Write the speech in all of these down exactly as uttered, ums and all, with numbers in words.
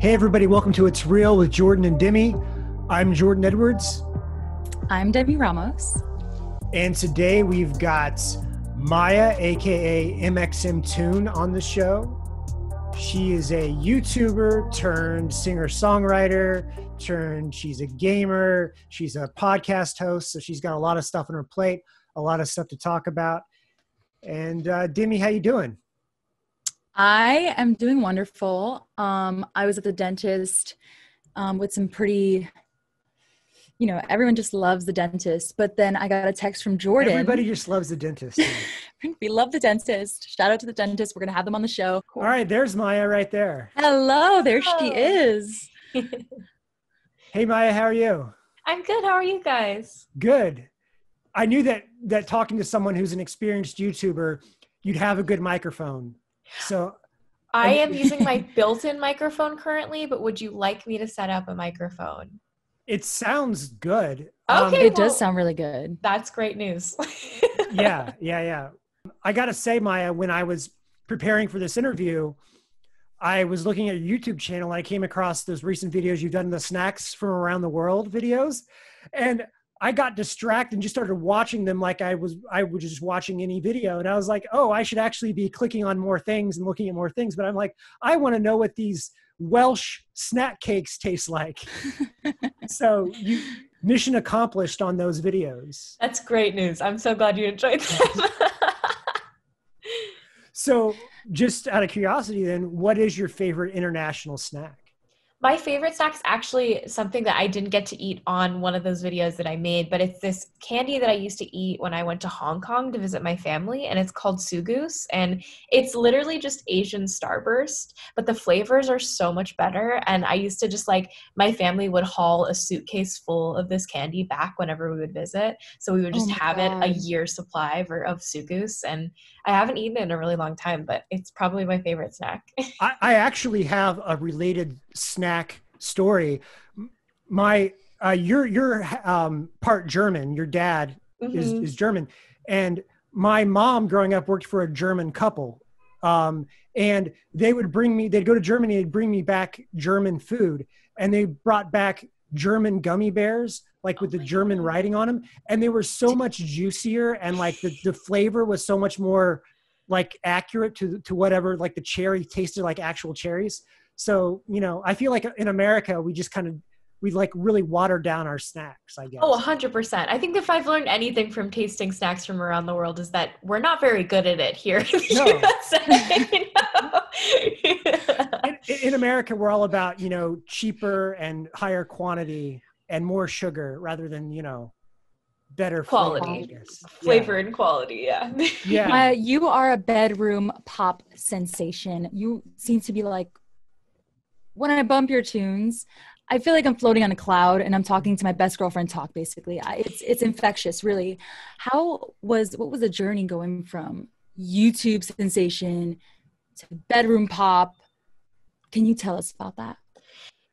Hey everybody, welcome to It's Real with Jordan and Demi. I'm Jordan Edwards. I'm Demi Ramos. And today we've got Maia, aka M X M Toon, on the show. She is a YouTuber turned singer-songwriter, turned she's a gamer, she's a podcast host, so she's got a lot of stuff on her plate, a lot of stuff to talk about. And uh, Demi, how you doing? I am doing wonderful. Um, I was at the dentist um, with some pretty, you know, everyone just loves the dentist. But then I got a text from Jordan. Everybody just loves the dentist. We love the dentist. Shout out to the dentist. We're going to have them on the show. Cool. All right. There's Maia right there. Hello. There oh. she is. Hey, Maia. How are you? I'm good. How are you guys? Good. I knew that that talking to someone who's an experienced YouTuber, you'd have a good microphone. So I am using my built-in microphone currently, but would you like me to set up a microphone? It sounds good. Okay, um, it well, does sound really good. That's great news. yeah, yeah, yeah. I gotta say, Maia, when I was preparing for this interview, I was looking at your YouTube channel. And I came across those recent videos you've done, the snacks from around the world videos, and I got distracted and just started watching them like I was I was just watching any video. And I was like, oh, I should actually be clicking on more things and looking at more things. But I'm like, I want to know what these Welsh snack cakes taste like. So you mission accomplished on those videos. That's great news. I'm so glad you enjoyed that. So just out of curiosity then, what is your favorite international snack? My favorite snack is actually something that I didn't get to eat on one of those videos that I made, but it's this candy that I used to eat when I went to Hong Kong to visit my family, and it's called sugus, and it's literally just Asian Starburst, but the flavors are so much better, and I used to just like, my family would haul a suitcase full of this candy back whenever we would visit, so we would just oh have God. it a year's supply of sugus, and I haven't eaten it in a really long time, but it's probably my favorite snack. I, I actually have a related snack story. My uh you're you're um part German. Your dad mm-hmm. is, is German, and my mom growing up worked for a German couple, um and they would bring me they'd go to Germany and bring me back German food, and they brought back German gummy bears, like with oh the German God. writing on them, and they were so much juicier, and like the, the flavor was so much more like accurate to to whatever, like the cherry tasted like actual cherries. So, you know, I feel like in America, we just kind of, we like really watered down our snacks, I guess. Oh, one hundred percent. I think if I've learned anything from tasting snacks from around the world is that we're not very good at it here in the no. U S A. No. in, in America, we're all about, you know, cheaper and higher quantity and more sugar rather than, you know, better quality flavor, flavor yeah. and quality. Yeah. yeah. Uh, you are a bedroom pop sensation. You seem to be like, when I bump your tunes, I feel like I'm floating on a cloud and I'm talking to my best girlfriend talk, basically. I, it's it's infectious, really. How was, what was the journey going from YouTube sensation to bedroom pop? Can you tell us about that?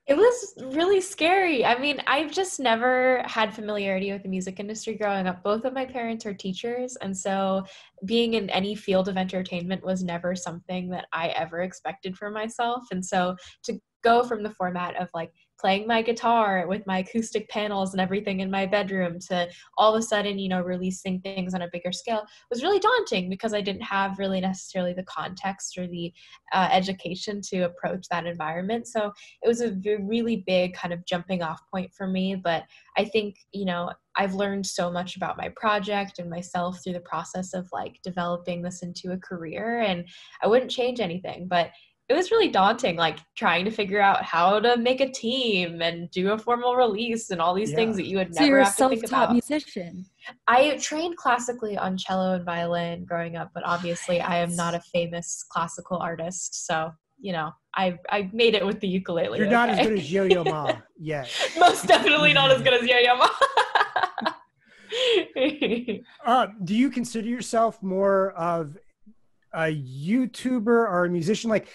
It was really scary. I mean, I've just never had familiarity with the music industry growing up. Both of my parents are teachers, and so being in any field of entertainment was never something that I ever expected for myself. And so to go from the format of like playing my guitar with my acoustic panels and everything in my bedroom to all of a sudden, you know, releasing things on a bigger scale was really daunting because I didn't have really necessarily the context or the uh, education to approach that environment. So it was a v- really big kind of jumping off point for me. But I think, you know, I've learned so much about my project and myself through the process of like developing this into a career, and I wouldn't change anything. But it was really daunting, like trying to figure out how to make a team and do a formal release and all these yeah. things that you would never so you're have a self-taught to think about. Musician. I trained classically on cello and violin growing up, but obviously I am not a famous classical artist. So, you know, I I made it with the ukulele. You're okay. not as good as Yo-Yo Ma yet. Most definitely not as good as Yo-Yo Ma. uh, do you consider yourself more of a YouTuber or a musician? Like,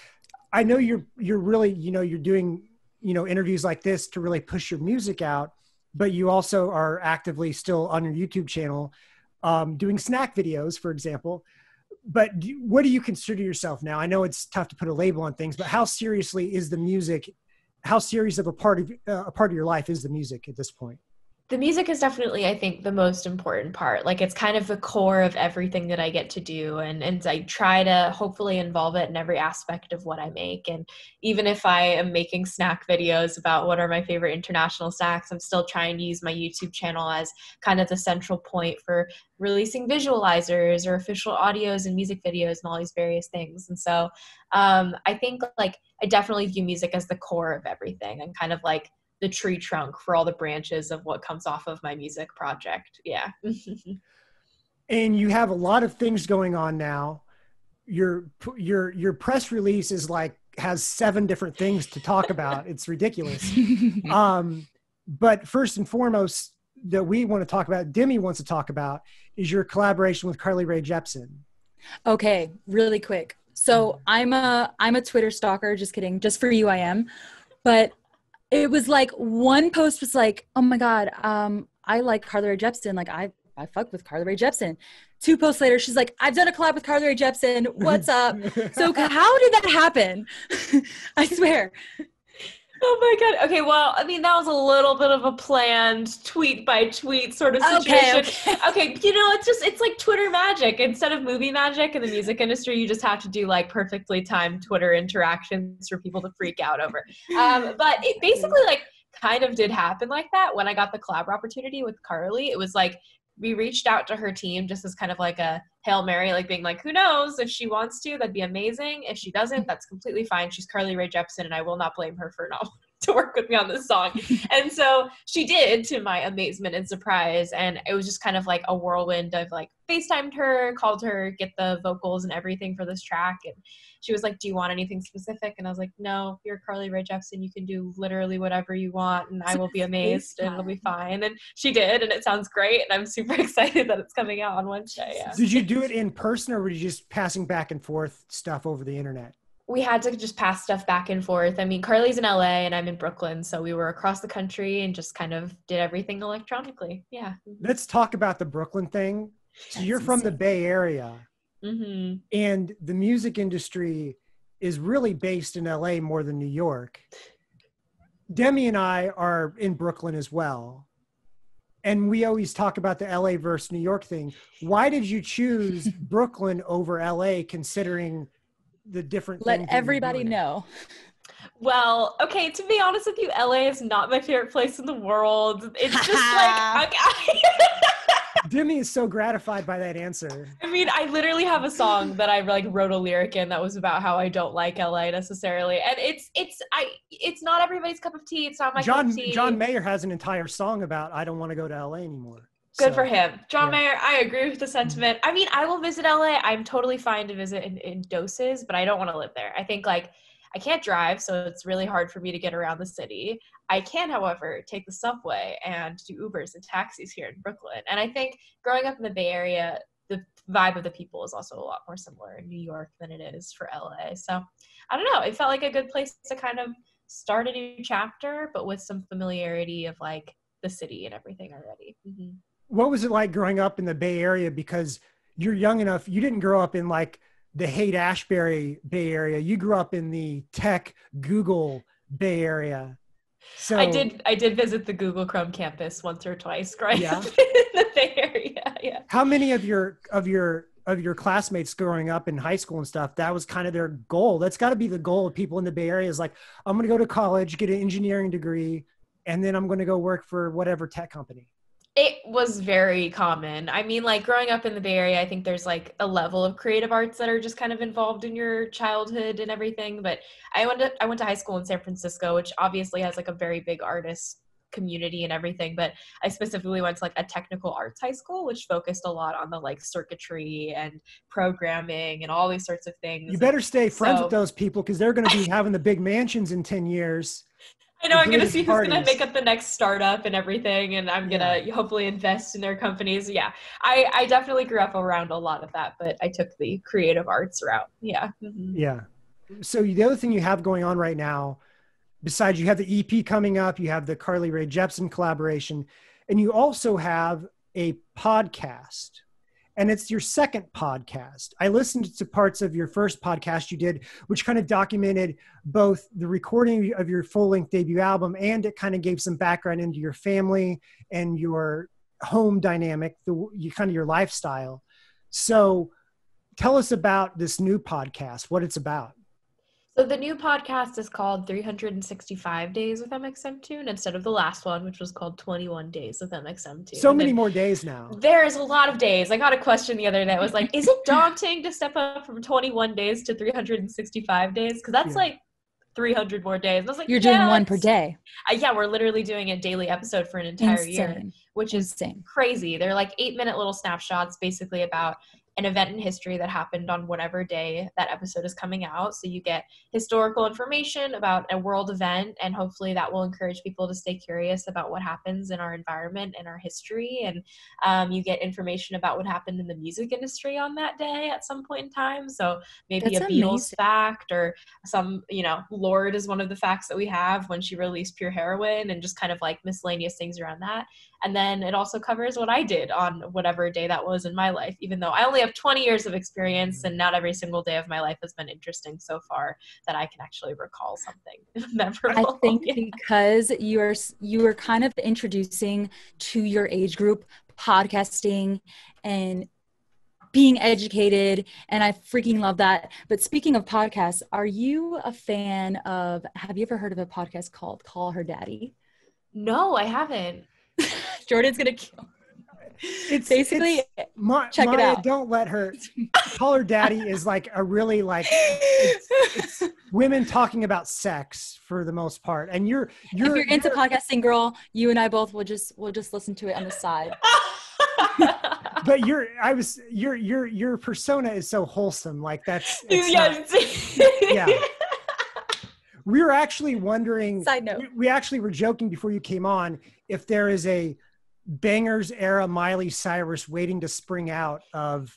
I know you're, you're really, you know, you're doing, you know, interviews like this to really push your music out, but you also are actively still on your YouTube channel, um, doing snack videos, for example. But do, what do you consider yourself now? I know it's tough to put a label on things, but how seriously is the music how serious of a part of uh, a part of your life is the music at this point? The music is definitely, I think, the most important part. Like, it's kind of the core of everything that I get to do. And, and I try to hopefully involve it in every aspect of what I make. And even if I am making snack videos about what are my favorite international snacks, I'm still trying to use my YouTube channel as kind of the central point for releasing visualizers or official audios and music videos and all these various things. And so um, I think, like, I definitely view music as the core of everything. I'm kind of like the tree trunk for all the branches of what comes off of my music project. Yeah. And you have a lot of things going on now. Your, your, your press release is like, has seven different things to talk about. It's ridiculous. Um, but first and foremost that we want to talk about, Demi wants to talk about, is your collaboration with Carly Rae Jepsen. Okay. Really quick. So I'm a, I'm a Twitter stalker. Just kidding. Just for you, I am. But it was like one post was like, oh my God, um, I like Carly Rae Jepsen. Like I, I fuck with Carly Rae Jepsen. Two posts later, she's like, I've done a collab with Carly Rae Jepsen. What's up? So how did that happen? I swear. Oh my God. Okay. Well, I mean, that was a little bit of a planned tweet by tweet sort of situation. Okay. Okay. okay you know, it's just, it's like Twitter magic instead of movie magic in the music industry. You just have to do like perfectly timed Twitter interactions for people to freak out over. Um, but it basically like kind of did happen like that. When I got the collab opportunity with Carly, it was like, we reached out to her team just as kind of like a Hail Mary, like being like, who knows? If she wants to, that'd be amazing. If she doesn't, that's completely fine. She's Carly Rae Jepsen, and I will not blame her for not wanting to work with me on this song. And so she did, to my amazement and surprise. And it was just kind of like a whirlwind of like FaceTimed her, called her, get the vocals and everything for this track. And she was like, do you want anything specific? And I was like, no, you're Carly Rae Jepsen. You can do literally whatever you want and I will be amazed and it'll be fine. And she did, and it sounds great. And I'm super excited that it's coming out on Wednesday. Yeah. Did you do it in person, or were you just passing back and forth stuff over the internet? We had to just pass stuff back and forth. I mean, Carly's in L A and I'm in Brooklyn. So we were across the country and just kind of did everything electronically. Yeah. Let's talk about the Brooklyn thing. So you're from the Bay Area, mm-hmm. and the music industry is really based in L A more than New York. Demi and I are in Brooklyn as well. And we always talk about the L A versus New York thing. Why did you choose Brooklyn over L A, considering the different let everybody know? Well, okay, to be honest with you, L A is not my favorite place in the world. It's just like I, I Demi is so gratified by that answer. I mean, I literally have a song that I like wrote a lyric in that was about how I don't like L A necessarily, and it's it's I it's not everybody's cup of tea. It's not my John, cup of tea. John Mayer has an entire song about I don't want to go to L A anymore. Good so, for him. John yeah. Mayer, I agree with the sentiment. I mean, I will visit L A. I'm totally fine to visit in, in doses, but I don't want to live there. I think, like, I can't drive, so it's really hard for me to get around the city. I can, however, take the subway and do Ubers and taxis here in Brooklyn. And I think growing up in the Bay Area, the vibe of the people is also a lot more similar in New York than it is for L A. So, I don't know. It felt like a good place to kind of start a new chapter, but with some familiarity of, like, the city and everything already. Mm-hmm. What was it like growing up in the Bay Area? Because you're young enough, you didn't grow up in like the Haight-Ashbury Bay Area. You grew up in the tech Google Bay Area. So I did. I did visit the Google Chrome campus once or twice growing yeah. up in the Bay Area. Yeah. How many of your of your of your classmates growing up in high school and stuff, that was kind of their goal? That's got to be the goal of people in the Bay Area. Is like, I'm going to go to college, get an engineering degree, and then I'm going to go work for whatever tech company. It was very common. I mean, like growing up in the Bay Area, I think there's like a level of creative arts that are just kind of involved in your childhood and everything. But I went to, I went to high school in San Francisco, which obviously has like a very big artist community and everything. But I specifically went to like a technical arts high school, which focused a lot on the like circuitry and programming and all these sorts of things. You better stay friends so, with those people because they're going to be having the big mansions in ten years. I know I'm going to see who's going to make up the next startup and everything, and I'm going to yeah. hopefully invest in their companies. Yeah, I, I definitely grew up around a lot of that, but I took the creative arts route. Yeah. Mm-hmm. Yeah. So the other thing you have going on right now, besides you have the E P coming up, you have the Carly Rae Jepsen collaboration, and you also have a podcast. and it's your second podcast. I listened to parts of your first podcast you did, which kind of documented both the recording of your full-length debut album, and it kind of gave some background into your family and your home dynamic, the you, kind of your lifestyle. So tell us about this new podcast, what it's about. So the new podcast is called three hundred sixty-five Days with M X M Toon instead of the last one, which was called twenty-one Days with M X M Toon. So many more days now. There's a lot of days. I got a question the other day that was like, is it daunting to step up from twenty-one days to three hundred sixty-five days? Because that's yeah. like three hundred more days. And I was like, you're yeah, doing one per day. Uh, yeah, we're literally doing a daily episode for an entire Insane. year, which is Insane. crazy. They're like eight-minute little snapshots basically about an event in history that happened on whatever day that episode is coming out. So you get historical information about a world event, and hopefully that will encourage people to stay curious about what happens in our environment and our history. And um, you get information about what happened in the music industry on that day at some point in time. So maybe That's a amazing. Beatles fact, or some, you know, Lorde is one of the facts that we have when she released Pure Heroin, and just kind of like miscellaneous things around that. And then it also covers what I did on whatever day that was in my life, even though I only have twenty years of experience and not every single day of my life has been interesting so far that I can actually recall something memorable. I think yeah. because you are, you are kind of introducing to your age group podcasting and being educated, and I freaking love that. But speaking of podcasts, are you a fan of, have you ever heard of a podcast called Call Her Daddy? No, I haven't. Jordan's gonna kill her. It's basically it's, Ma- check Maia, it out. Don't let her Call Her Daddy is like a really like it's, it's women talking about sex for the most part. And you're you're if you're into you're, podcasting, girl. You and I both will just will just listen to it on the side. But your I was your your your persona is so wholesome. Like that's it's not, yeah. We were actually wondering, Side note. We, we actually were joking before you came on, if there is a bangers era Miley Cyrus waiting to spring out of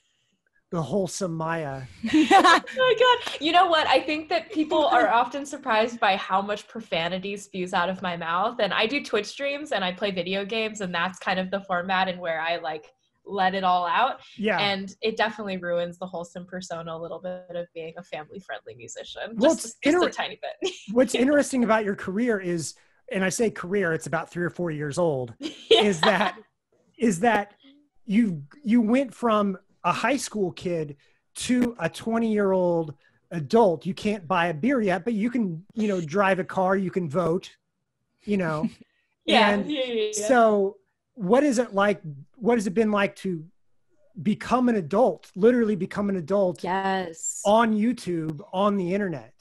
the wholesome Maia. Oh my God. You know what? I think that people are often surprised by how much profanity spews out of my mouth. And I do Twitch streams and I play video games, and that's kind of the format and where I like let it all out. Yeah. And it definitely ruins the wholesome persona a little bit of being a family-friendly musician. Well, just, just inter- a tiny bit. What's interesting about your career is, and I say career, it's about three or four years old, yeah. is that is that you you went from a high school kid to a twenty-year-old adult. You can't buy a beer yet, but you can, you know, drive a car, you can vote, you know. yeah, and yeah, yeah, yeah. So what is it like, what has it been like to become an adult, literally become an adult yes. on YouTube, on the internet?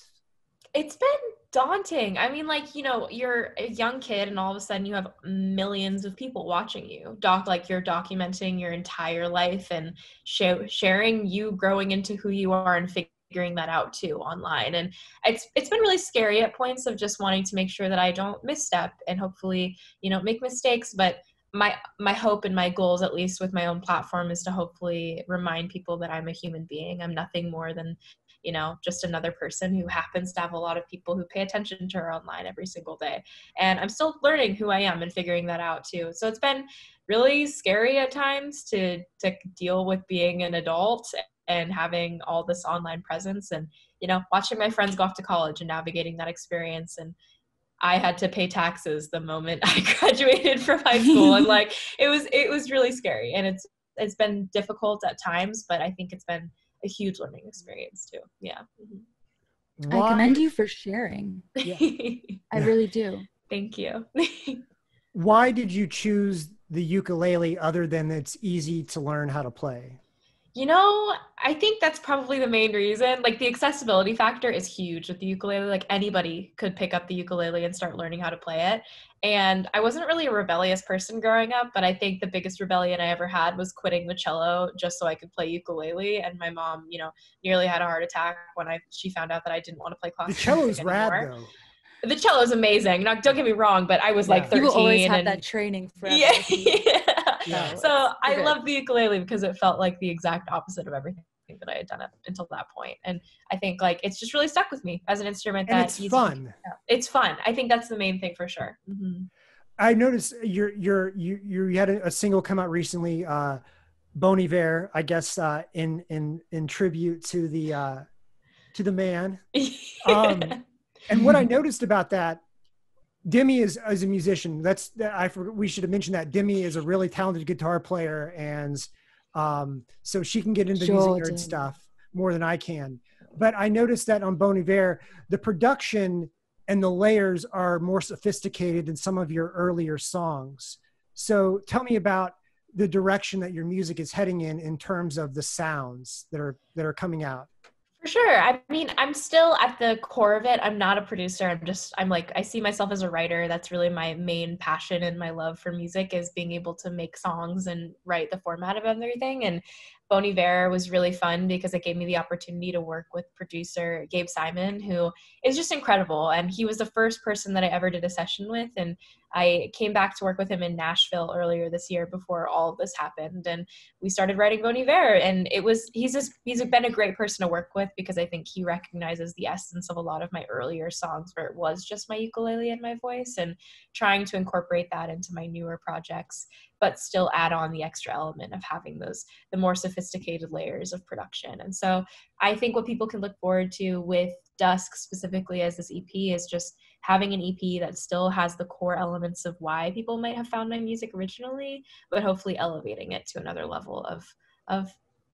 It's been daunting. I mean, like, you know, you're a young kid and all of a sudden you have millions of people watching you. Doc, like you're documenting your entire life and sh- sharing you growing into who you are and figuring figuring that out too online. And it's it's been really scary at points of just wanting to make sure that I don't misstep and hopefully, you know, make mistakes. But my my hope and my goals, at least with my own platform, is to hopefully remind people that I'm a human being. I'm nothing more than, you know, just another person who happens to have a lot of people who pay attention to her online every single day. And I'm still learning who I am and figuring that out too. So it's been really scary at times to to deal with being an adult and having all this online presence and, you know, watching my friends go off to college and navigating that experience. And I had to pay taxes the moment I graduated from high school. And like, it was, it was really scary, and it's, it's been difficult at times, but I think it's been a huge learning experience too. Yeah. Why? I commend you for sharing. Yeah. I really do. Thank you. Why did you choose the ukulele other than it's easy to learn how to play? You know, I think that's probably the main reason. Like, the accessibility factor is huge with the ukulele. Like, anybody could pick up the ukulele and start learning how to play it. And I wasn't really a rebellious person growing up, but I think the biggest rebellion I ever had was quitting the cello just so I could play ukulele. And my mom, you know, nearly had a heart attack when I she found out that I didn't want to play classical music anymore. The cello's rad, though. The cello is amazing. Now, don't get me wrong, but I was yeah. like thirteen. You will always have and, that training forever. Yeah, yeah. yeah. So I loved the ukulele because it felt like the exact opposite of everything that I had done up until that point. And I think like it's just really stuck with me as an instrument. And that it's easy. fun. Yeah. It's fun. I think that's the main thing for sure. Mm-hmm. I noticed you're, you're, you you had a single come out recently, uh, Bon Iver, I guess, uh, in in in tribute to the uh, to the man. Um, and what I noticed about that, Demi is as a musician. That's I forgot, we should have mentioned that Demi is a really talented guitar player, and um, so she can get into Jordan. music nerd stuff more than I can. But I noticed that on Bon Iver, the production and the layers are more sophisticated than some of your earlier songs. So tell me about the direction that your music is heading in, in terms of the sounds that are that are coming out. For sure. I mean, I'm still at the core of it. I'm not a producer. I'm just, I'm like, I see myself as a writer. That's really my main passion and my love for music is being able to make songs and write the format of everything. And Bon Iver was really fun because it gave me the opportunity to work with producer Gabe Simon, who is just incredible. And he was the first person that I ever did a session with. And I came back to work with him in Nashville earlier this year before all of this happened. And we started writing Bon Iver. And it was, he's just, he's been a great person to work with, because I think he recognizes the essence of a lot of my earlier songs where it was just my ukulele and my voice, and trying to incorporate that into my newer projects, but still add on the extra element of having those, the more sophisticated layers of production. And so I think what people can look forward to with Dusk specifically as this E P is just having an E P that still has the core elements of why people might have found my music originally, but hopefully elevating it to another level of, of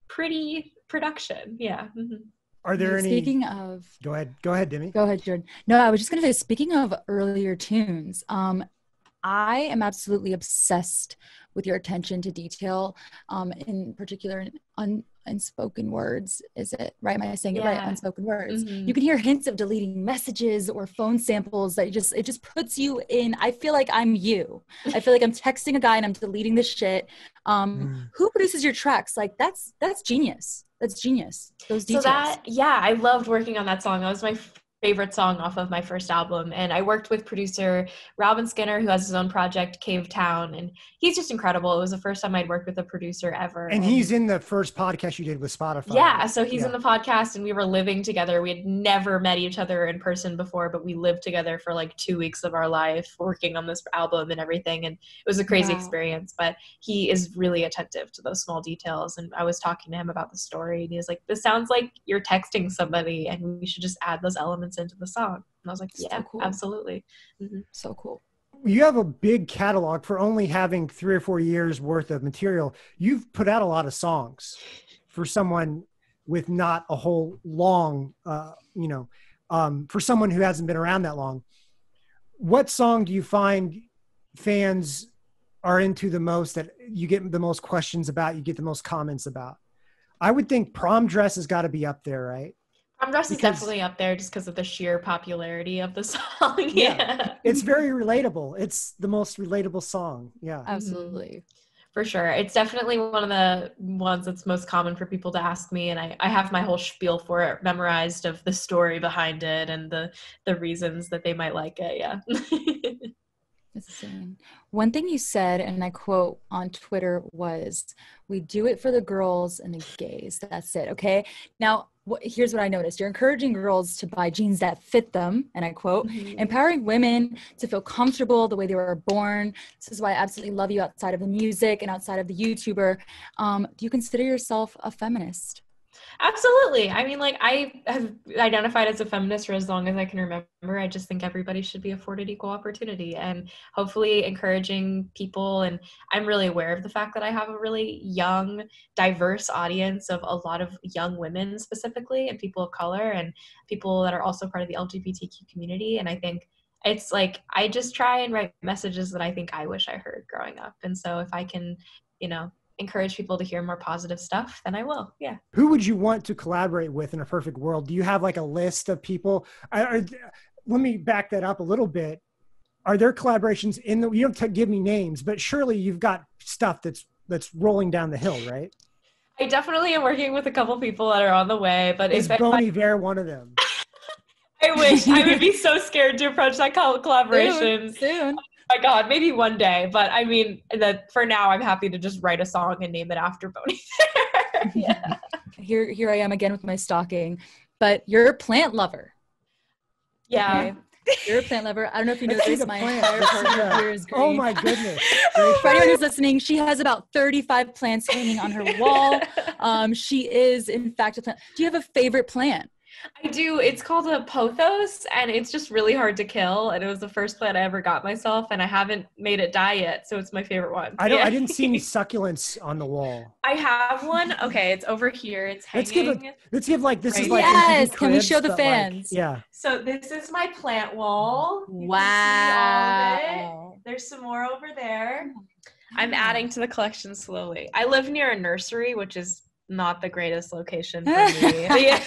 pretty production. Yeah. Mm-hmm. Are there any? Speaking of, go ahead, go ahead, Demi. Go ahead, Jordan. No, I was just gonna say, speaking of earlier tunes, um, I am absolutely obsessed with your attention to detail, um, in particular, un unspoken words. Is it right? Am I saying yeah. it right? Unspoken words. Mm-hmm. You can hear hints of deleting messages or phone samples that just it just puts you in. I feel like I'm you. I feel like I'm texting a guy and I'm deleting this shit. Um, mm. Who produces your tracks? Like that's that's genius. That's genius. Those details. So that, yeah, I loved working on that song. That was my favorite song off of my first album. And I worked with producer Robin Skinner, who has his own project, Cave Town. And he's just incredible. It was the first time I'd worked with a producer ever. And, and he's in the first podcast you did with Spotify. Yeah. So he's yeah. in the podcast, and we were living together. We had never met each other in person before, but we lived together for like two weeks of our life working on this album and everything. And it was a crazy wow. experience, but he is really attentive to those small details. And I was talking to him about the story, and he was like, this sounds like you're texting somebody and we should just add those elements into the song. And I was like, yeah, so cool. absolutely. Mm-hmm. So cool. You have a big catalog for only having three or four years worth of material. You've put out a lot of songs for someone with not a whole long, uh, you know, um, for someone who hasn't been around that long. What song do you find fans are into the most, that you get the most questions about, you get the most comments about? I would think Prom Dress has got to be up there, right? Prom Dress is definitely up there just because of the sheer popularity of the song. yeah. yeah. It's very relatable. It's the most relatable song. Yeah. Absolutely. For sure. It's definitely one of the ones that's most common for people to ask me. And I, I have my whole spiel for it memorized of the story behind it and the, the reasons that they might like it. Yeah. That's insane. One thing you said, and I quote on Twitter, was, "We do it for the girls and the gays. That's it." Okay. Now, here's what I noticed. You're encouraging girls to buy jeans that fit them, and I quote, mm-hmm. empowering women to feel comfortable the way they were born. This is why I absolutely love you outside of the music and outside of the YouTuber. Um, do you consider yourself a feminist? Absolutely. I mean, like, I have identified as a feminist for as long as I can remember. I just think everybody should be afforded equal opportunity, and hopefully encouraging people. And I'm really aware of the fact that I have a really young, diverse audience of a lot of young women specifically, and people of color, and people that are also part of the L G B T Q community. And I think it's like, I just try and write messages that I think I wish I heard growing up. And so if I can, you know, encourage people to hear more positive stuff, then I will. Yeah. Who would you want to collaborate with in a perfect world? Do you have like a list of people? I, are, let me back that up a little bit. Are there collaborations in the, you don't have to give me names, but surely you've got stuff that's, that's rolling down the hill, right? I definitely am working with a couple people that are on the way, but is Bon Iver one of them? I wish. I would be so scared to approach that collaboration. Soon. soon. Oh my God, maybe one day, but I mean, the, for now, I'm happy to just write a song and name it after Bon Iver. yeah. Here, here I am again with my stocking, but you're a plant lover. Yeah. Okay. You're a plant lover. I don't know if you know this. My entire apartment here is green. Oh my goodness. Oh for my anyone who's listening, she has about thirty-five plants hanging on her wall. Um, she is, in fact, a plant. Do you have a favorite plant? I do. It's called a pothos, and it's just really hard to kill. And it was the first plant I ever got myself, and I haven't made it die yet, so it's my favorite one. I don't. Yeah. I didn't see any succulents on the wall. I have one. Okay, it's over here. It's hanging. Let's give. A, let's give like this right. is like. Yes. Can we show the fans? Like, yeah. So this is my plant wall. You wow. It. There's some more over there. I'm adding to the collection slowly. I live near a nursery, which is not the greatest location for me. Yeah.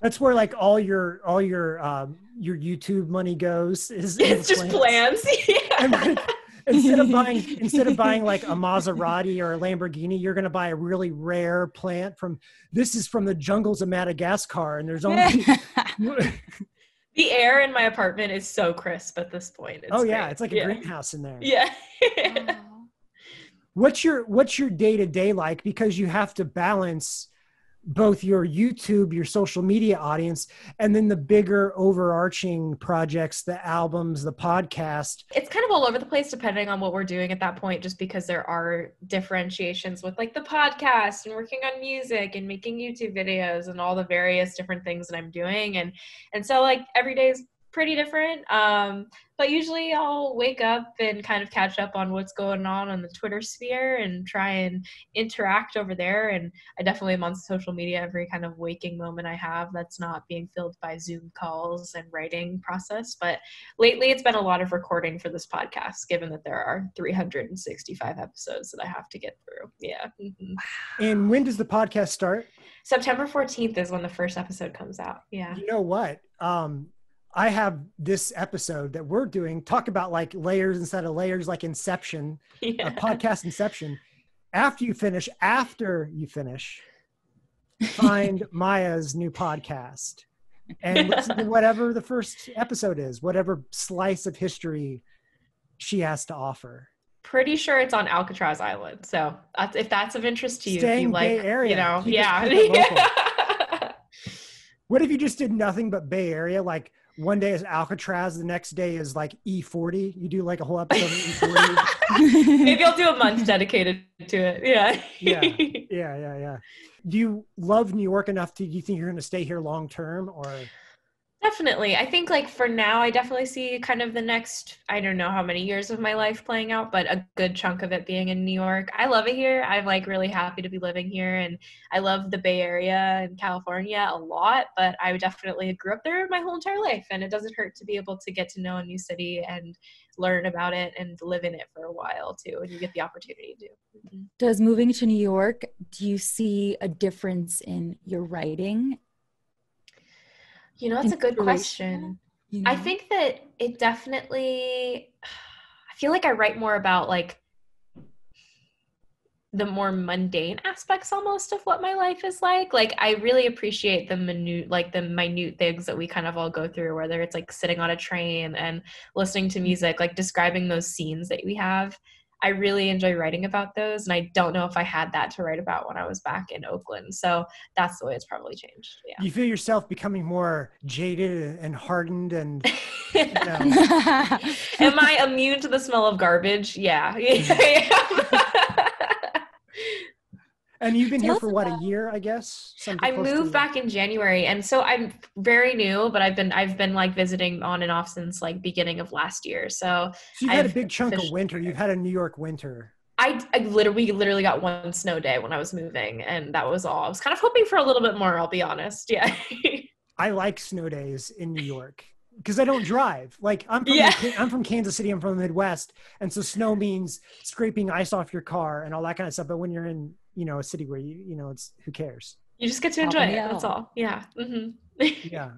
That's where like all your all your um, your YouTube money goes. Is it's just plans. plans. Yeah. Like, instead of buying instead of buying like a Maserati or a Lamborghini, you're gonna buy a really rare plant from. This is from the jungles of Madagascar, and there's only. The air in my apartment is so crisp at this point. It's oh yeah, great. It's like a yeah. greenhouse in there. Yeah. Oh. What's your What's your day to day like? Because you have to balance both your YouTube, your social media audience, and then the bigger overarching projects, the albums, the podcast. It's kind of all over the place depending on what we're doing at that point, just because there are differentiations with like the podcast and working on music and making YouTube videos and all the various different things that I'm doing. And, and so like every day is pretty different. Um, but usually I'll wake up and kind of catch up on what's going on on the Twitter sphere and try and interact over there. And I definitely am on social media every kind of waking moment I have that's not being filled by Zoom calls and writing process. But lately it's been a lot of recording for this podcast, given that there are three hundred sixty-five episodes that I have to get through. Yeah. Mm-hmm. And when does the podcast start? September fourteenth is when the first episode comes out. Yeah. You know what? Um, I have this episode that we're doing, talk about like layers instead of layers, like Inception, yeah. a podcast Inception. After you finish, after you finish, find Maia's new podcast and listen to whatever the first episode is, whatever slice of history she has to offer. Pretty sure it's on Alcatraz Island. So that's, if that's of interest to you, if you like, Bay Area, you know, you yeah. What if you just did nothing but Bay Area? Like, one day is Alcatraz, the next day is like E forty. You do like a whole episode of E forty. Maybe I'll do a month dedicated to it. Yeah. yeah. Yeah, yeah, yeah. Do you love New York enough to, do you think you're going to stay here long term or? Definitely. I think like for now, I definitely see kind of the next, I don't know how many years of my life playing out, but a good chunk of it being in New York. I love it here. I'm like really happy to be living here. And I love the Bay Area and California a lot, but I definitely grew up there my whole entire life. And it doesn't hurt to be able to get to know a new city and learn about it and live in it for a while too. And you get the opportunity to. Mm-hmm. Does moving to New York, do you see a difference in your writing? You know, that's a good question. You know? I think that it definitely, I feel like I write more about like the more mundane aspects almost of what my life is like. Like I really appreciate the minute, like the minute things that we kind of all go through, whether it's like sitting on a train and listening to music, like describing those scenes that we have. I really enjoy writing about those. And I don't know if I had that to write about when I was back in Oakland. So that's the way it's probably changed. Yeah. You feel yourself becoming more jaded and hardened and, you know. Am I immune to the smell of garbage? Yeah. And you've been Tell here for what, about... a year, I guess? I moved back in January. And so I'm very new, but I've been, I've been like visiting on and off since like beginning of last year. So, so you've I've had a big chunk of winter. You've had a New York winter. I, I literally, we literally got one snow day when I was moving and that was all. I was kind of hoping for a little bit more, I'll be honest. Yeah. I like snow days in New York because I don't drive. Like I'm from, yeah. the, I'm from Kansas City. I'm from the Midwest. And so snow means scraping ice off your car and all that kind of stuff. But when you're in, you know, a city where you, you know, it's, who cares? You just get to enjoy it. That's all. Yeah. Mm-hmm. Yeah.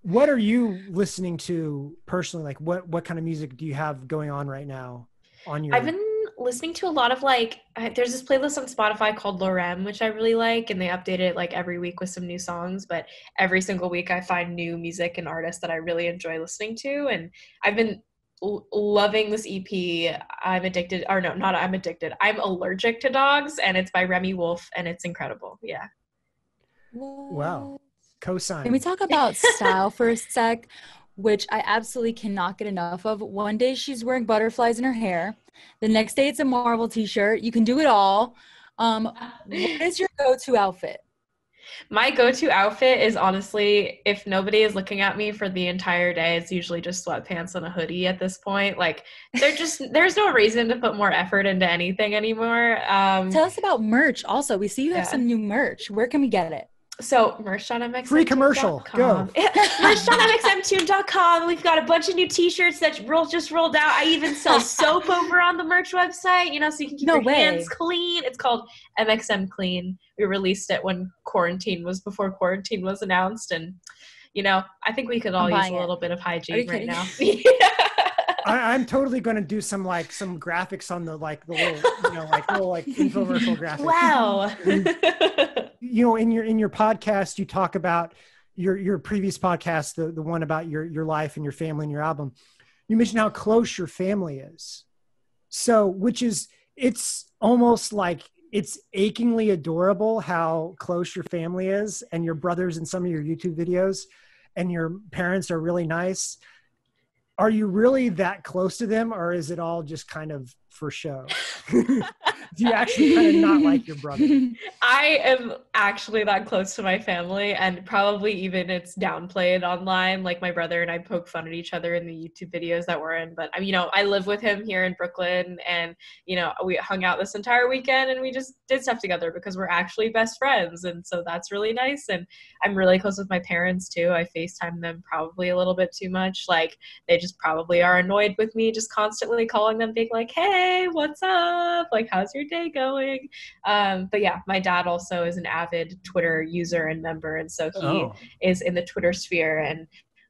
What are you listening to personally? Like what, what kind of music do you have going on right now on your, I've been listening to a lot of like, I, there's this playlist on Spotify called Lorem, which I really like. And they update it like every week with some new songs, but every single week I find new music and artists that I really enjoy listening to. And I've been loving this E P. I'm addicted, or no, not I'm addicted. I'm allergic to dogs, and it's by Remy Wolf, and it's incredible. Yeah. Wow. Cosign. Can we talk about style for a sec, which I absolutely cannot get enough of? One day she's wearing butterflies in her hair. The next day it's a Marvel t-shirt. You can do it all. Um, what is your go-to outfit? My go-to outfit is honestly, if nobody is looking at me for the entire day, it's usually just sweatpants and a hoodie at this point. Like, they're just, there's no reason to put more effort into anything anymore. Um, Tell us about merch also. We see you have yeah. some new merch. Where can we get it? So merch on M X M Tune dot com. Free commercial, go. Merch on M X M Tune dot com. We've got a bunch of new t-shirts that roll, just rolled out. I even sell soap over on the merch website, you know, so you can keep no your way. hands clean. It's called M X M Clean. We released it when quarantine was, before quarantine was announced. And, you know, I think we could all use it. a little bit of hygiene right now. yeah. I, I'm totally going to do some like some graphics on the like the little you know like little like infomercial graphics. Wow. And, you know, in your in your podcast, you talk about your your previous podcast, the the one about your your life and your family and your album. You mentioned how close your family is, so which is it's almost like it's achingly adorable how close your family is, and your brothers in some of your YouTube videos, and your parents are really nice. Are you really that close to them, or is it all just kind of for show? Do you actually kind of not like your brother? I am actually that close to my family, and probably even it's downplayed online. Like, my brother and I poke fun at each other in the YouTube videos that we're in, but I mean, you know, I live with him here in Brooklyn, and you know, we hung out this entire weekend and we just did stuff together because we're actually best friends. And so that's really nice. And I'm really close with my parents too. I FaceTime them probably a little bit too much. Like, they just probably are annoyed with me just constantly calling them, being like, hey, what's up? Like, how's your day going? Um, but yeah, my dad also is an avid Twitter user and member. And so he oh. is in the Twitter sphere and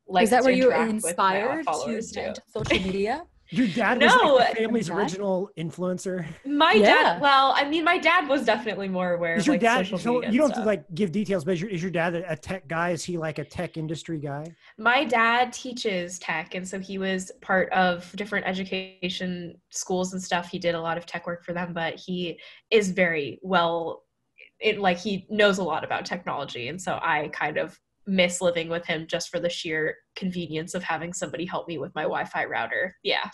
likes to interact with my followers. Is that where you were inspired to get into social media? Your dad was no, like the family's original influencer. My yeah. dad, well, I mean, my dad was definitely more aware is of your like dad, social so media. You don't have to like give details, but is your, is your dad a tech guy? Is he like a tech industry guy? My dad teaches tech, and so he was part of different education schools and stuff. He did a lot of tech work for them, but he is very well, it, like he knows a lot about technology, and so I kind of miss living with him just for the sheer convenience of having somebody help me with my Wi-Fi router. Yeah.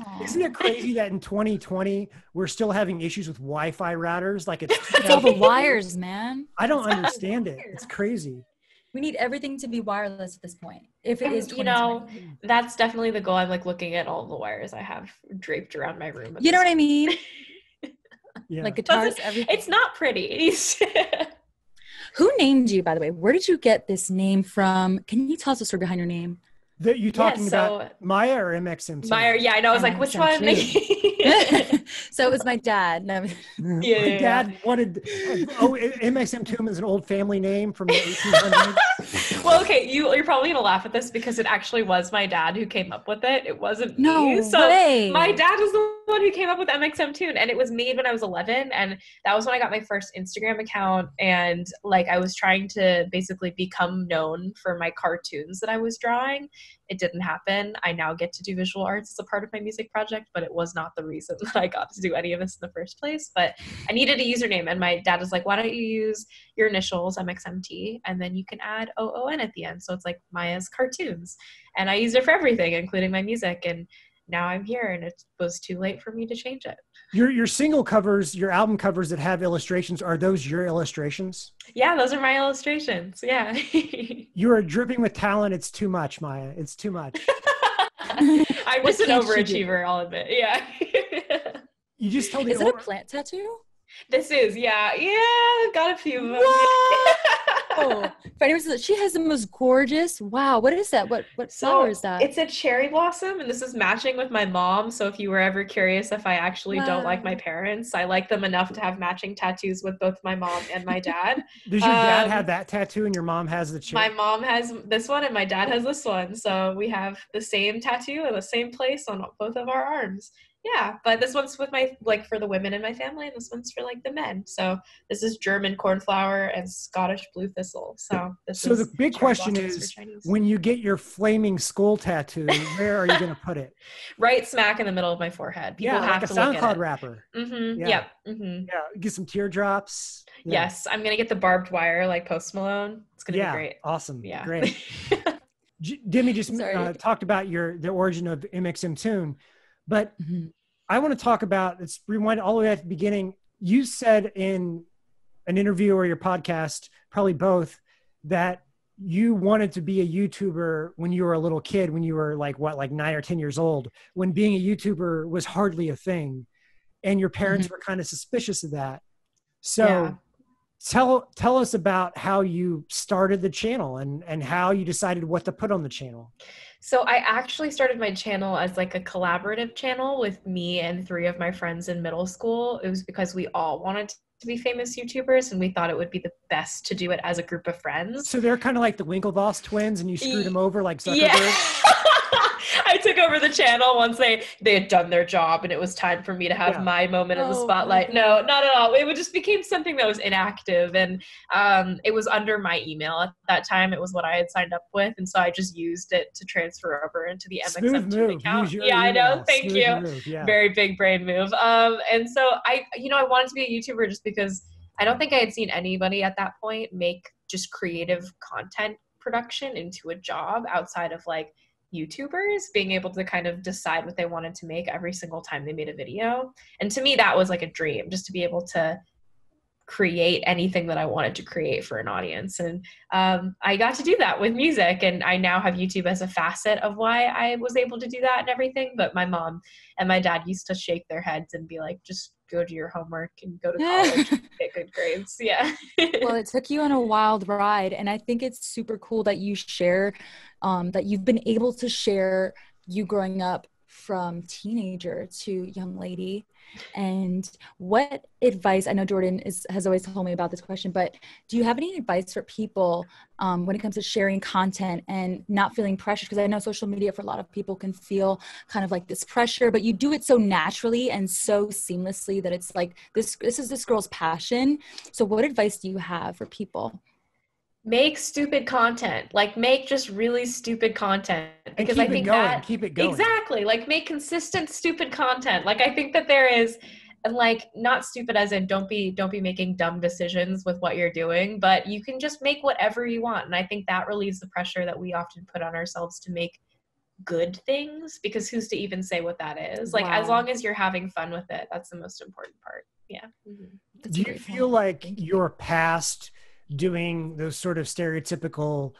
Aww. Isn't it crazy that in twenty twenty we're still having issues with Wi-Fi routers? Like, it's, it's all the wires, man. I don't it's understand it. It's crazy. We need everything to be wireless at this point. If it is, you know, that's definitely the goal. I'm like looking at all the wires I have draped around my room. You know what I mean? Yeah. Like guitars, everything. It's not pretty. Who named you, by the way? Where did you get this name from? Can you tell us the story behind your name? That you talking yeah, so about Maia or M X M? Maia, yeah, I know. I was like, which one? So it was my dad. No. Yeah, yeah, my dad yeah. wanted. Oh, M X M Tune is an old family name from the eighteen hundreds. Well, okay, you you're probably gonna laugh at this because it actually was my dad who came up with it. It wasn't no me. So way. My dad was the one who came up with M X M Tune, and it was made when I was eleven, and that was when I got my first Instagram account, and like I was trying to basically become known for my cartoons that I was drawing. It didn't happen. I now get to do visual arts as a part of my music project, but it was not the reason that I got to do any of this in the first place. But I needed a username, and my dad was like, why don't you use your initials, M X M T, and then you can add O O N at the end. So it's like Maia's Cartoons. And I used it for everything, including my music. And now I'm here, and it was too late for me to change it. Your your single covers, your album covers that have illustrations, are those your illustrations? Yeah, those are my illustrations. Yeah. You are dripping with talent. It's too much, Maia. It's too much. I'm just an overachiever, I'll admit. Yeah. You just told me. Is it over- a plant tattoo? This is, yeah. Yeah, I've got a few of them. Oh, for anyone, she has the most gorgeous, wow, what is that? What what so flower is that? It's a cherry blossom, and this is matching with my mom. So if you were ever curious if I actually wow. don't like my parents, I like them enough to have matching tattoos with both my mom and my dad. Does your um, dad have that tattoo and your mom has the cherry? My mom has this one and my dad has this one. So we have the same tattoo in the same place on both of our arms. Yeah, but this one's with my, like, for the women in my family, and this one's for, like, the men. So this is German cornflower and Scottish blue thistle. So this so is the big question is, when you get your flaming skull tattoo, where are you going to put it? Right smack in the middle of my forehead. People yeah, have like to a SoundCloud look at it. Rapper. Mm-hmm. Yeah. Yeah. Mm-hmm. Yeah. Get some teardrops. Yeah. Yes, I'm going to get the barbed wire, like Post Malone. It's going to yeah, be great. Awesome. Yeah. Great. Demi just uh, talked about your the origin of M X M Toon. But I want to talk about, let's rewind all the way at the beginning. You said in an interview or your podcast, probably both, that you wanted to be a YouTuber when you were a little kid, when you were like, what, like nine or ten years old, when being a YouTuber was hardly a thing. And your parents mm-hmm. were kind of suspicious of that. So yeah. tell tell us about how you started the channel and, and how you decided what to put on the channel. So I actually started my channel as like a collaborative channel with me and three of my friends in middle school. It was because we all wanted to be famous YouTubers and we thought it would be the best to do it as a group of friends. So they're kind of like the Winklevoss twins and you screwed them over like Zuckerberg? Yeah. I took over the channel once they, they had done their job and it was time for me to have yeah. my moment oh, in the spotlight. No, not at all. It just became something that was inactive and um, it was under my email at that time. It was what I had signed up with. And so I just used it to transfer over into the M X M account. Yeah, email. I know. Thank Smooth you. Move, yeah. Very big brain move. Um, and so I, you know, I wanted to be a YouTuber just because I don't think I had seen anybody at that point make just creative content production into a job outside of like YouTubers being able to kind of decide what they wanted to make every single time they made a video. And to me, that was like a dream, just to be able to create anything that I wanted to create for an audience. And um, I got to do that with music. And I now have YouTube as a facet of why I was able to do that and everything. But my mom and my dad used to shake their heads and be like, just go to your homework and go to college and get good grades. Yeah. Well, it took you on a wild ride. And I think it's super cool that you share, um, that you've been able to share you growing up from teenager to young lady. And what advice, I know Jordan is, has always told me about this question, but do you have any advice for people um, when it comes to sharing content and not feeling pressure? Because I know social media for a lot of people can feel kind of like this pressure, but you do it so naturally and so seamlessly that it's like, this, this is this girl's passion. So what advice do you have for people? Make stupid content, like make just really stupid content, because I think that keep it going. Exactly. Like make consistent, stupid content. Like I think that there is, and like not stupid as in don't be, don't be making dumb decisions with what you're doing, but you can just make whatever you want. And I think that relieves the pressure that we often put on ourselves to make good things, because who's to even say what that is? Like, wow. As long as you're having fun with it, that's the most important part. Yeah. Mm-hmm. Do you feel like your past doing those sort of stereotypical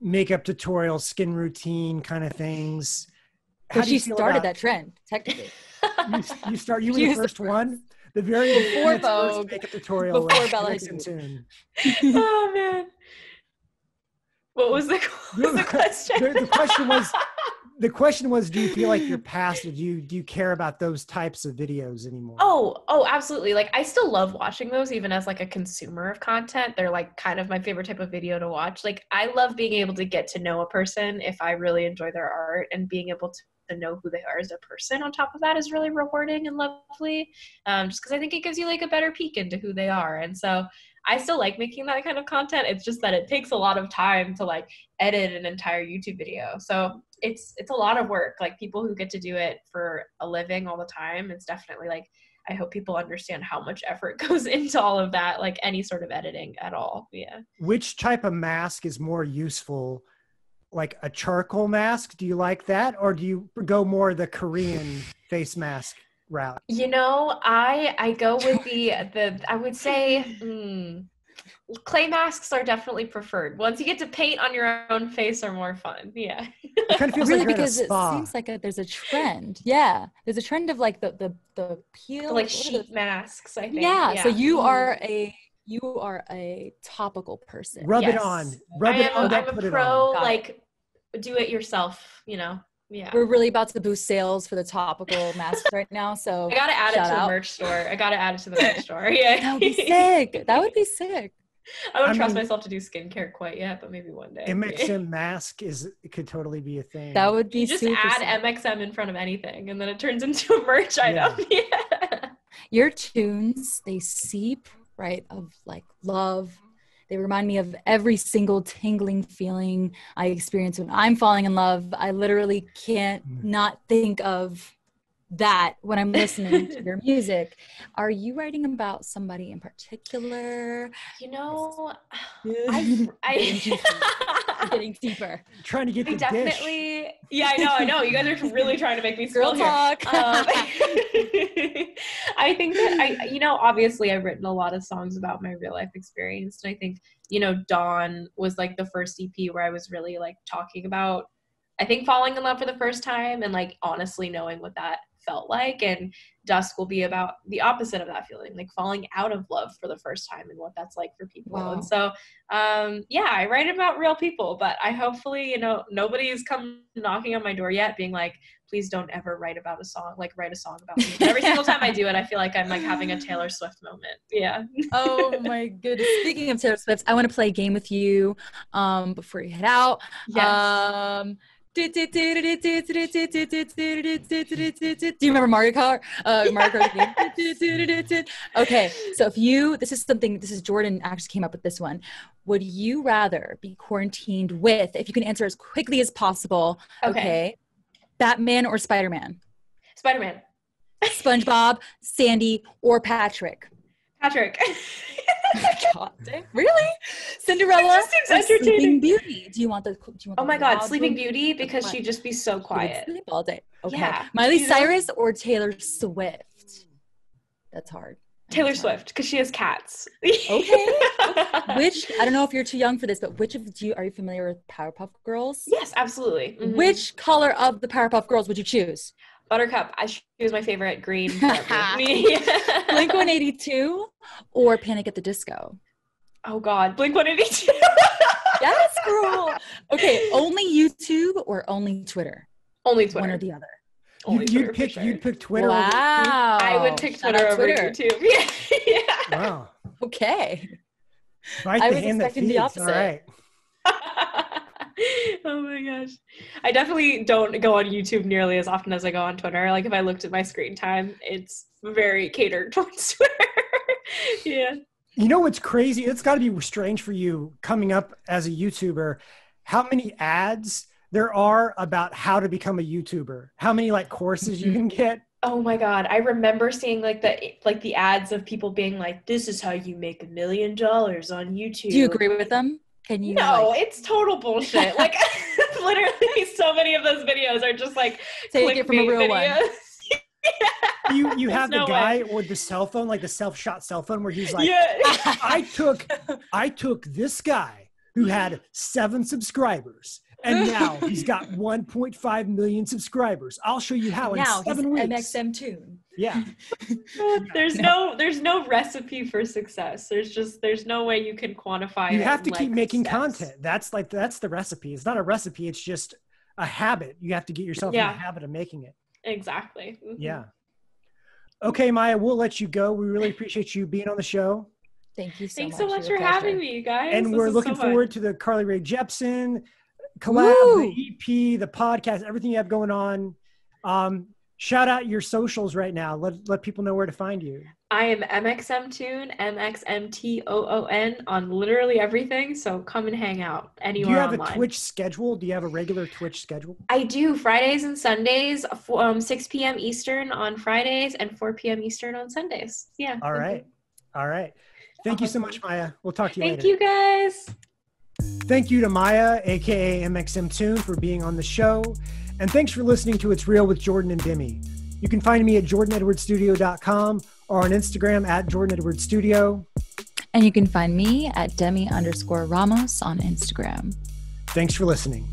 makeup tutorial, skin routine kind of things? How do you feel about that trend, technically? you, you start, you were the first one? The very before first makeup tutorial. Before Bella Hadid. Oh, man. What was the, what was the question? the, the question was, The question was, do you feel like your past, do you, do you care about those types of videos anymore? Oh, oh, absolutely. Like, I still love watching those, even as like a consumer of content. They're like kind of my favorite type of video to watch. Like, I love being able to get to know a person if I really enjoy their art, and being able to to know who they are as a person on top of that is really rewarding and lovely, um, just because I think it gives you like a better peek into who they are. And so I still like making that kind of content. It's just that it takes a lot of time to like edit an entire YouTube video, so it's it's a lot of work. Like, people who get to do it for a living all the time, it's definitely like, I hope people understand how much effort goes into all of that, like any sort of editing at all. Yeah. Which type of mask is more useful? Like a charcoal mask, do you like that? Or do you go more the Korean face mask route? You know, I I go with the, the I would say, mm, clay masks are definitely preferred. Once you get to paint on your own face are more fun, yeah. It kind of feels really like because it seems like a, there's a trend, yeah. There's a trend of like the, the, the peel. The like sheet masks, I think. Yeah, yeah. So you are a... You are a topical person. Rub yes. it on. Rub I it am, on. I'm a pro, like, do it yourself, you know? Yeah. We're really about to boost sales for the topical masks right now, so I got to add it to out. the merch store. I got to add it to the merch store. Yeah. That would be sick. That would be sick. I don't I trust mean, myself to do skincare quite yet, but maybe one day. M X M mask is could totally be a thing. That would be you just add sick. M X M in front of anything, and then it turns into a merch yeah. item. Yeah. Your tunes, they seep right of like love. They remind me of every single tingling feeling I experience when I'm falling in love. I literally can't mm. not think of that when I'm listening to your music. Are you writing about somebody in particular? You know, I, I getting deeper. I'm trying to get I the definitely. Dish. Yeah, I know, I know. You guys are really trying to make me spill here. Talk. Um, I think that I, you know, obviously I've written a lot of songs about my real life experience, and I think, you know, Dawn was like the first E P where I was really like talking about, I think, falling in love for the first time and like honestly knowing what that felt like. And Dusk will be about the opposite of that feeling, like falling out of love for the first time and what that's like for people. Wow. And so, um, yeah, I write about real people, but I hopefully, you know, nobody's come knocking on my door yet being like, please don't ever write about a song, like write a song about me. Every single time I do it, I feel like I'm like having a Taylor Swift moment. Yeah. Oh my goodness. Speaking of Taylor Swift, I want to play a game with you um, before you head out. Yes. Um, Do you remember Mario Kart? Uh, Mario Kart. Okay, so if you, this is something, this is Jordan actually came up with this one. Would you rather be quarantined with, if you can answer as quickly as possible, okay, okay Batman or Spider-Man? Spider-Man. SpongeBob, Sandy, or Patrick? Patrick. God, really? Cinderella or Sleeping Beauty? Do you want the? Do you want oh my the God, Sleeping room? Beauty because she'd just be so quiet. Sleep all day. Okay. Yeah. Miley you Cyrus know? Or Taylor Swift? That's hard. Taylor That's Swift because she has cats. Okay. Which I don't know if you're too young for this, but which of do you are you familiar with Powerpuff Girls? Yes, absolutely. Mm-hmm. Which color of the Powerpuff Girls would you choose? Buttercup. I, she was my favorite. Green. Blink one eighty-two or Panic at the Disco? Oh, God. Blink one eighty-two. Yes, girl. Okay. Only YouTube or only Twitter? Only Twitter. One or the other. Only you'd, Twitter you'd, pick, sure. you'd pick Twitter. Wow. Over I would pick Twitter over Twitter. YouTube. Yeah. Yeah. Wow. Okay. Right I was expecting the, the opposite. All right. Oh my gosh. I definitely don't go on YouTube nearly as often as I go on Twitter. Like if I looked at my screen time, it's very catered towards Twitter. Yeah. You know what's crazy? It's got to be strange for you coming up as a YouTuber. How many ads there are about how to become a YouTuber? How many like courses you can get? Oh my God. I remember seeing like the like the ads of people being like, this is how you make a million dollars on YouTube. Do you agree with them? Can you no, like, it's total bullshit. Like literally so many of those videos are just like take it from a real videos. One. Yeah. You you have There's the no guy way. With the cell phone, like the self-shot cell phone where he's like, yeah. I took I took this guy who had seven subscribers and now he's got one point five million subscribers. I'll show you how now in seven weeks. M X M Toon. Yeah. There's no, there's no recipe for success. There's just, there's no way you can quantify it. You have to keep making content. That's like, that's the recipe. It's not a recipe. It's just a habit. You have to get yourself in the habit of making it. Exactly. Mm-hmm. Yeah. Okay, Maia, we'll let you go. We really appreciate you being on the show. Thank you so Thanks much. Thanks so much for pleasure. Having me, you guys. And this we're looking so forward to the Carly Rae Jepsen collab, Woo! The E P, the podcast, everything you have going on. Um, Shout out your socials right now. Let let people know where to find you. I am M X M Toon, M X M T O O N on literally everything. So come and hang out anywhere online. Do you have a Twitch schedule? Do you have a regular Twitch schedule? I do. Fridays and Sundays, um, six p.m. Eastern on Fridays and four p.m. Eastern on Sundays. Yeah. All right. All right. Thank you so much, Maia. We'll talk to you later. Thank you, guys. Thank you to Maia, aka M X M Toon, for being on the show. And thanks for listening to It's Real with Jordan and Demi. You can find me at jordan edwards studio dot com or on Instagram at jordan edwards studio. And you can find me at Demi underscore Ramos on Instagram. Thanks for listening.